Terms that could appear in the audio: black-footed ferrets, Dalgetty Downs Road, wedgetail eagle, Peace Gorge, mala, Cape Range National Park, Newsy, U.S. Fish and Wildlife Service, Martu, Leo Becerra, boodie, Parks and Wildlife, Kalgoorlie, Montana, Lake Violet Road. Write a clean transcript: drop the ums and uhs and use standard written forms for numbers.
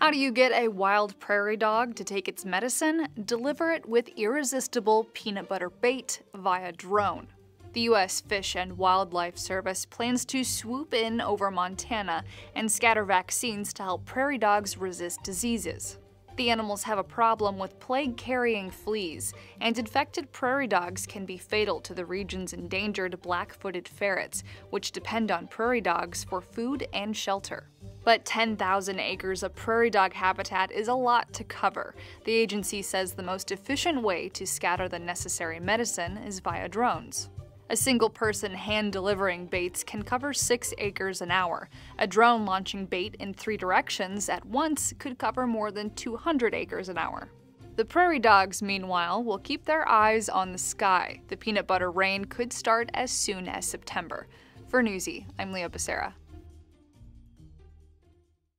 How do you get a wild prairie dog to take its medicine? Deliver it with irresistible peanut butter bait via drone. The U.S. Fish and Wildlife Service plans to swoop in over Montana and scatter vaccines to help prairie dogs resist diseases. The animals have a problem with plague-carrying fleas, and infected prairie dogs can be fatal to the region's endangered black-footed ferrets, which depend on prairie dogs for food and shelter. But 10,000 acres of prairie dog habitat is a lot to cover. The agency says the most efficient way to scatter the necessary medicine is via drones. A single person hand-delivering baits can cover 6 acres an hour. A drone launching bait in 3 directions at once could cover more than 200 acres an hour. The prairie dogs, meanwhile, will keep their eyes on the sky. The peanut butter rain could start as soon as September. For Newsy, I'm Leo Becerra.